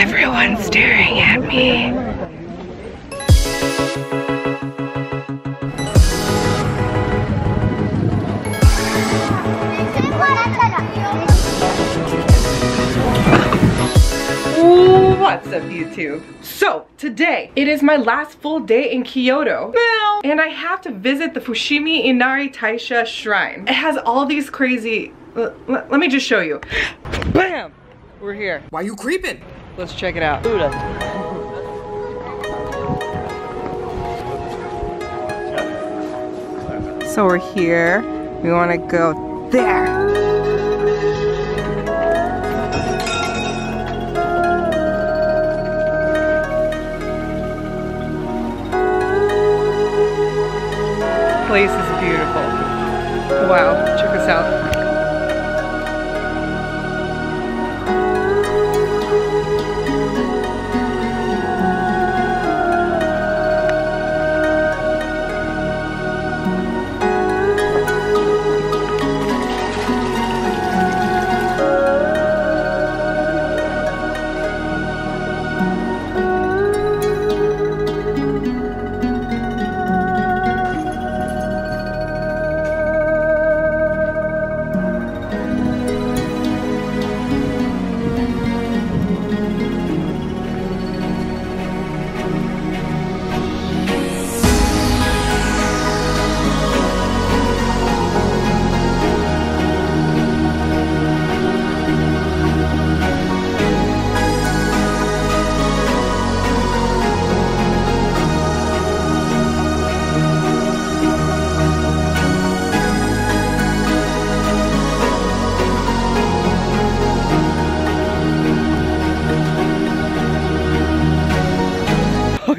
Everyone's staring at me. What's up, YouTube? So today it is my last full day in Kyoto and I have to visit the Fushimi Inari Taisha shrine. It has all these crazy... let me just show you. Bam! We're here. Why are you creeping? Let's check it out. Buddha. So we're here. We want to go there. This place is beautiful. Wow, check this out.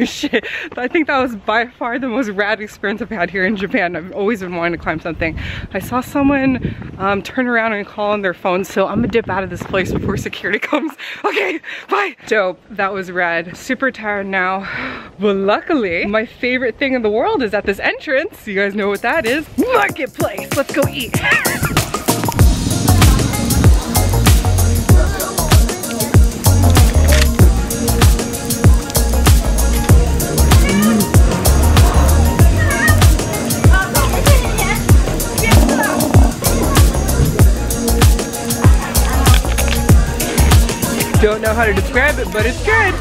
Shit, I think that was by far the most rad experience I've had here in Japan. I've always been wanting to climb something. I saw someone turn around and call on their phone, so I'm gonna dip out of this place before security comes. Okay, bye! Dope, that was rad. Super tired now, but luckily, my favorite thing in the world is at this entrance. You guys know what that is. Marketplace, let's go eat. Don't know how to describe it, but it's good.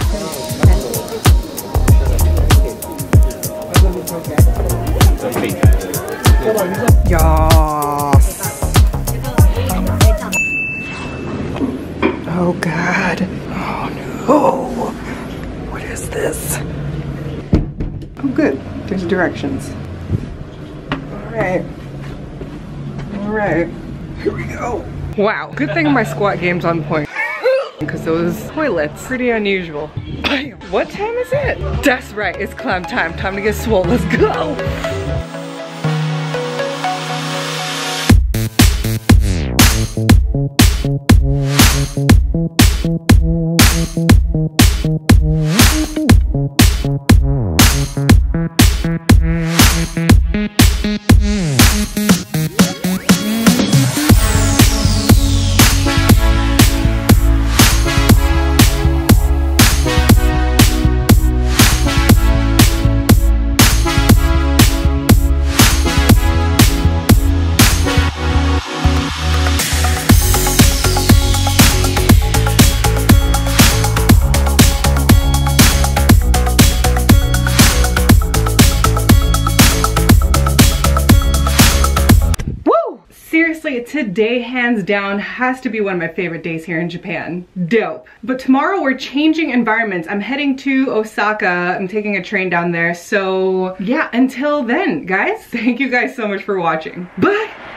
Yes. Oh God. Oh no. What is this? Oh good. There's directions. Alright. Alright. Here we go. Wow. Good thing my squat game's on point. Because those toilets, pretty unusual. Bam. What time is it? That's right, it's climb time. Time to get swole, let's go. Seriously, today hands down has to be one of my favorite days here in Japan. Dope. But tomorrow we're changing environments. I'm heading to Osaka. I'm taking a train down there. So yeah, until then guys, thank you guys so much for watching. Bye!